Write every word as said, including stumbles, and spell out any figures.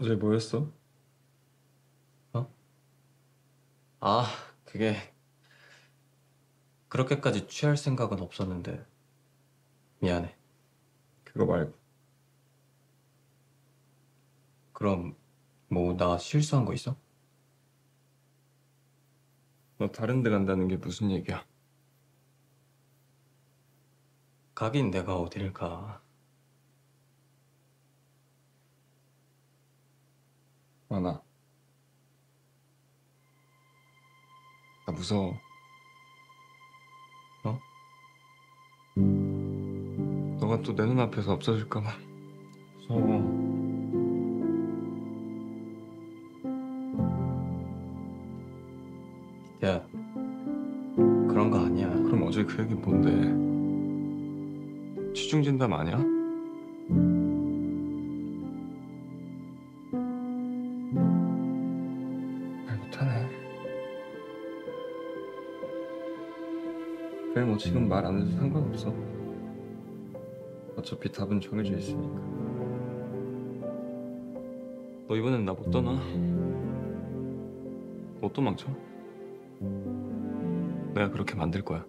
어제 뭐 했어? 어? 아, 그게 그렇게까지 취할 생각은 없었는데 미안해. 그거 말고. 그럼 뭐 나 실수한 거 있어? 너 다른 데 간다는 게 무슨 얘기야? 가긴 내가 어딜 가. 만아, 나 무서워. 어? 너가 또 내 눈앞에서 없어질까 봐. 무서워. 야, 그런 거 아니야. 그럼 어제 그 얘기 뭔데? 취중진담 아니야? 말 못하네. 그래, 뭐 지금 말 안 해도 상관없어. 어차피 답은 정해져 있으니까. 너 이번엔 나 못 떠나. 못 도망쳐. 내가 그렇게 만들 거야.